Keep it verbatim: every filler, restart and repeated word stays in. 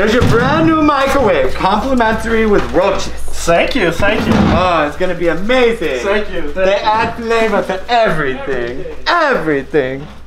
There's your brand new microwave, complimentary with roaches. Thank you, thank you. Oh, it's gonna be amazing. Thank you. Thank they you. add flavor to everything, everything. everything.